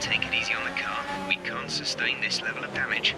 Take it easy on the car. We can't sustain this level of damage.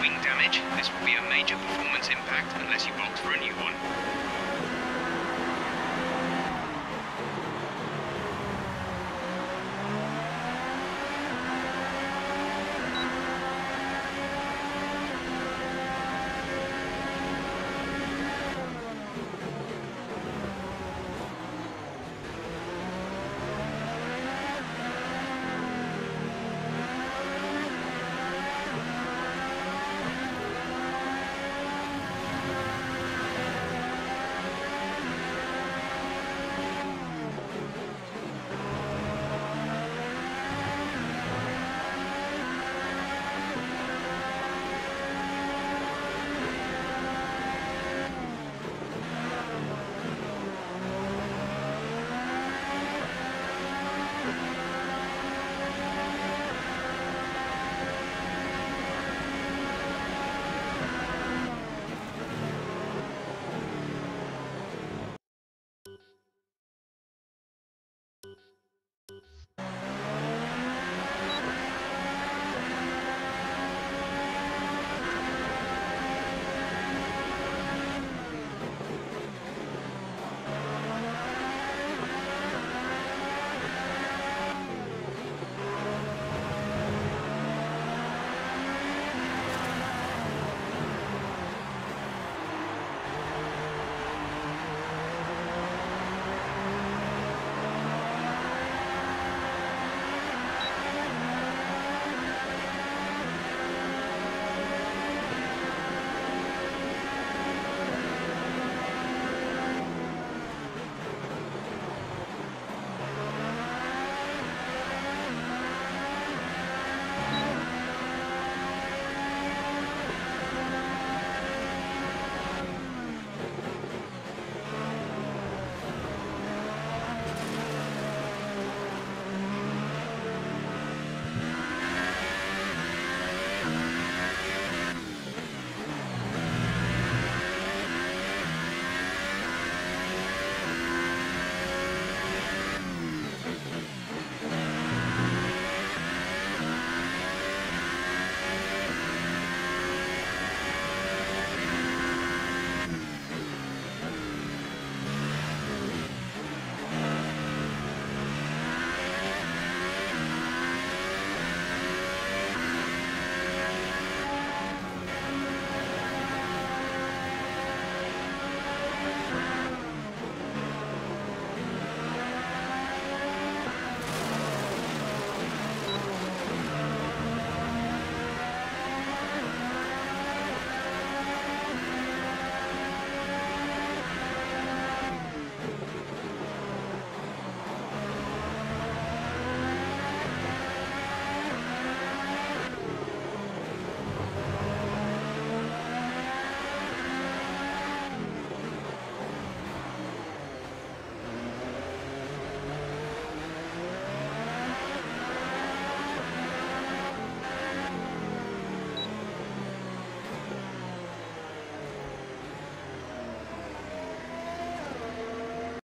Wing damage. This will be a major performance impact unless you bolt for a new one.